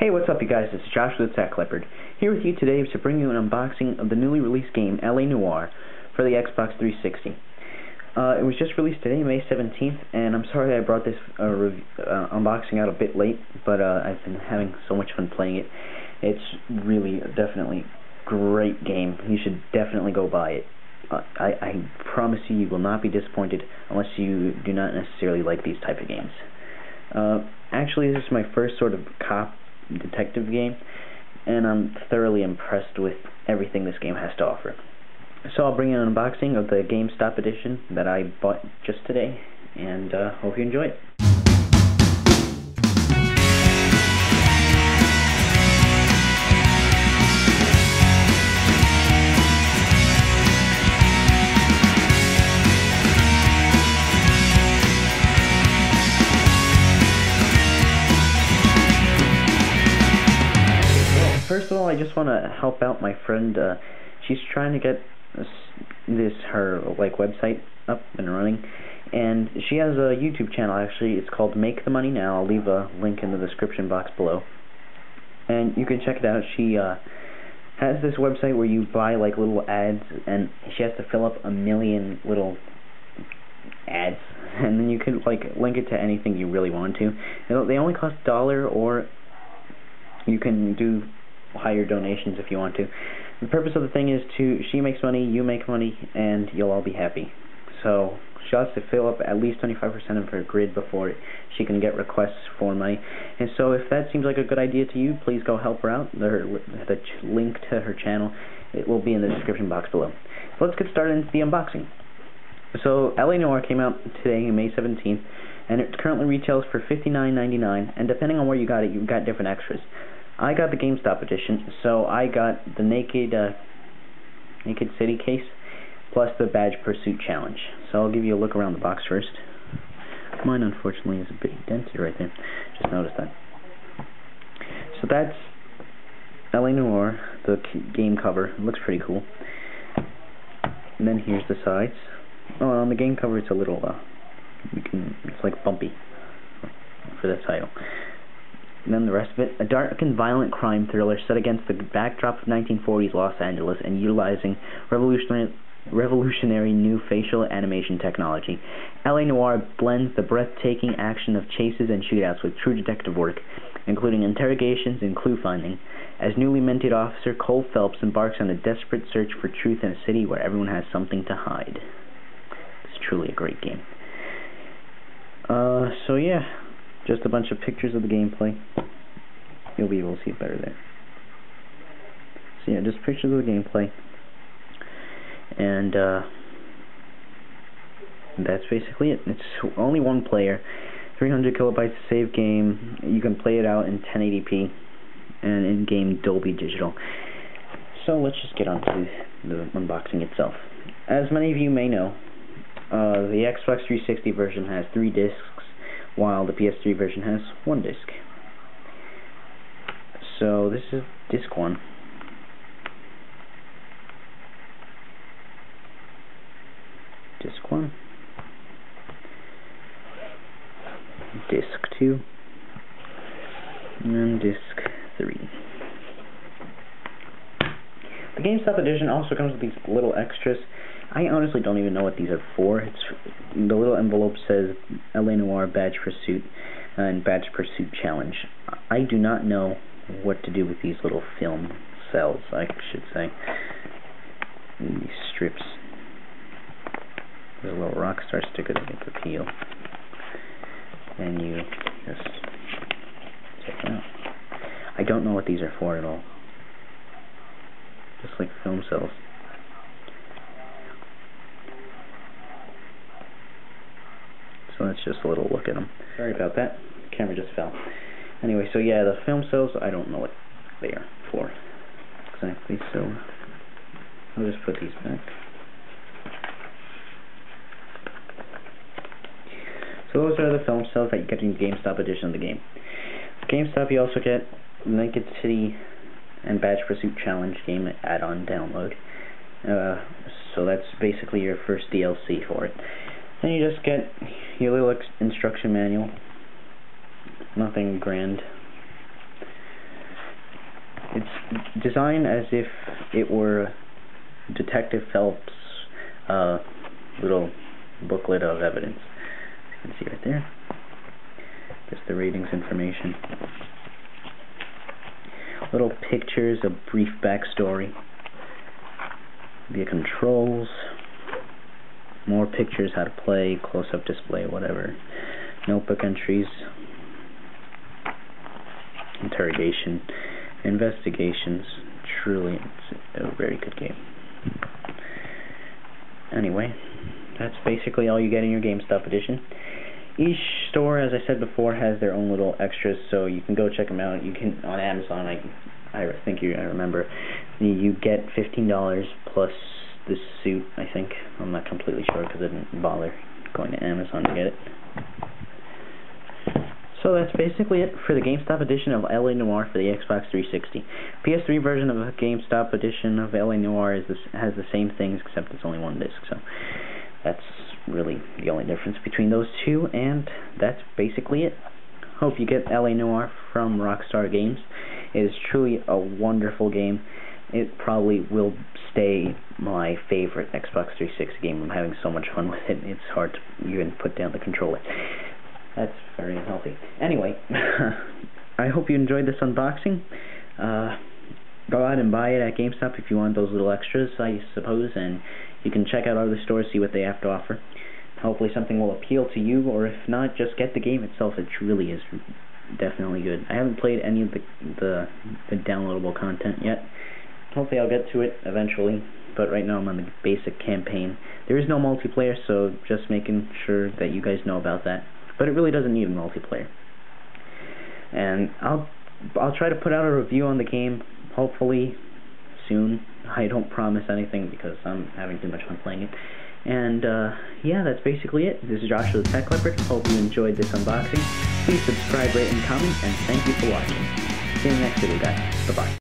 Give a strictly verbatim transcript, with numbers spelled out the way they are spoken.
Hey, what's up, you guys? It's Josh with TheTechLeopard, here with you today to bring you an unboxing of the newly released game L A. Noire for the Xbox three sixty. Uh, it was just released today, May seventeenth, and I'm sorry I brought this uh, rev uh, unboxing out a bit late, but uh, I've been having so much fun playing it. It's really, definitely great game. You should definitely go buy it. Uh, I, I promise you, you will not be disappointed unless you do not necessarily like these type of games. Uh, actually, this is my first sort of cop detective game, and I'm thoroughly impressed with everything this game has to offer. So I'll bring you an unboxing of the GameStop edition that I bought just today, and uh, hope you enjoy it. First of all, I just want to help out my friend. Uh, she's trying to get this, this her like website up and running, and she has a YouTube channel. Actually, it's called Make the Money Now. I'll leave a link in the description box below, and you can check it out. She uh, has this website where you buy like little ads, and she has to fill up a million little ads, and then you can like link it to anything you really want to. It'll, they only cost a dollar, or you can do higher donations if you want to. The purpose of the thing is to, she makes money, you make money, and you'll all be happy. So she has to fill up at least twenty-five percent of her grid before she can get requests for money. And so if that seems like a good idea to you, please go help her out. The, the ch link to her channel, it will be in the description box below. So let's get started into the unboxing. So L A. Noire came out today, May seventeenth, and it currently retails for fifty-nine ninety-nine, and depending on where you got it, you've got different extras. I got the GameStop edition, so I got the Naked uh, Naked City case plus the Badge Pursuit Challenge. So I'll give you a look around the box first. Mine, unfortunately, is a bit dented right there. Just noticed that. So that's L A. Noire, the game cover. It looks pretty cool. And then here's the sides. Oh, on the game cover, it's a little, uh, you can, it's like bumpy for the title. And then the rest of it, a dark and violent crime thriller set against the backdrop of nineteen forties Los Angeles and utilizing revolutionary, revolutionary new facial animation technology. L A. Noire blends the breathtaking action of chases and shootouts with true detective work, including interrogations and clue finding, as newly minted officer Cole Phelps embarks on a desperate search for truth in a city where everyone has something to hide. It's truly a great game. Uh, so yeah. Just a bunch of pictures of the gameplay. You'll be able to see it better there. So yeah, just pictures of the gameplay. And uh, that's basically it. It's only one player. three hundred kilobytes to save game. You can play it out in ten eighty p and in-game Dolby Digital. So let's just get on to the unboxing itself. As many of you may know, uh, the Xbox three sixty version has three discs, while the P S three version has one disc. So this is disc one. Disc one. Disc two. And disc three. The GameStop edition also comes with these little extras. I honestly don't even know what these are for. It's, the little envelope says L A. Noire Badge Pursuit and Badge Pursuit Challenge. I do not know what to do with these little film cells, I should say. These strips. There's a little Rockstar sticker that gets a peel. And you just check it out. I don't know what these are for at all. Just like film cells. So that's just a little look at them. Sorry about that. The camera just fell. Anyway, so yeah, the film cells, I don't know what they are for exactly, so I'll just put these back. So those are the film cells that you get in the GameStop edition of the game. With GameStop, you also get the Naked City and Badge Pursuit Challenge game add-on download. Uh, so that's basically your first D L C for it. Then you just get your little instruction manual. Nothing grand. It's designed as if it were Detective Phelps' uh, little booklet of evidence. You can see right there. Just the ratings information. Little pictures, a brief backstory. The controls. More pictures, how to play, close-up display, whatever. Notebook entries. Interrogation. Investigations. Truly, it's a very good game. Anyway, that's basically all you get in your GameStop edition. Each store, as I said before, has their own little extras, so you can go check them out. You can on Amazon. I, I think you. I remember you get fifteen dollars plus the suit. I think I'm not completely sure because I didn't bother going to Amazon to get it. So that's basically it for the GameStop edition of L A. Noire for the Xbox three sixty. P S three version of the GameStop edition of L A. Noire is this, has the same things, except it's only one disc. So that's really the only difference between those two, and that's basically it. Hope you get L A. Noire from Rockstar Games. It is truly a wonderful game. It probably will stay my favorite Xbox three sixty game. I'm having so much fun with it, it's hard to even put down the controller. That's very unhealthy. Anyway, I hope you enjoyed this unboxing. Uh, go out and buy it at GameStop if you want those little extras, I suppose, and you can check out other stores, see what they have to offer. Hopefully something will appeal to you, or if not, just get the game itself. It really is definitely good. I haven't played any of the, the, the downloadable content yet. Hopefully I'll get to it eventually, but right now I'm on the basic campaign. There is no multiplayer, so just making sure that you guys know about that. But it really doesn't need a multiplayer. And I'll I'll try to put out a review on the game, hopefully soon. I don't promise anything because I'm having too much fun playing it. And uh, yeah, that's basically it. This is Joshua the Tech Leopard. Hope you enjoyed this unboxing. Please subscribe, rate, and comment. And thank you for watching. See you next video, guys. Bye bye.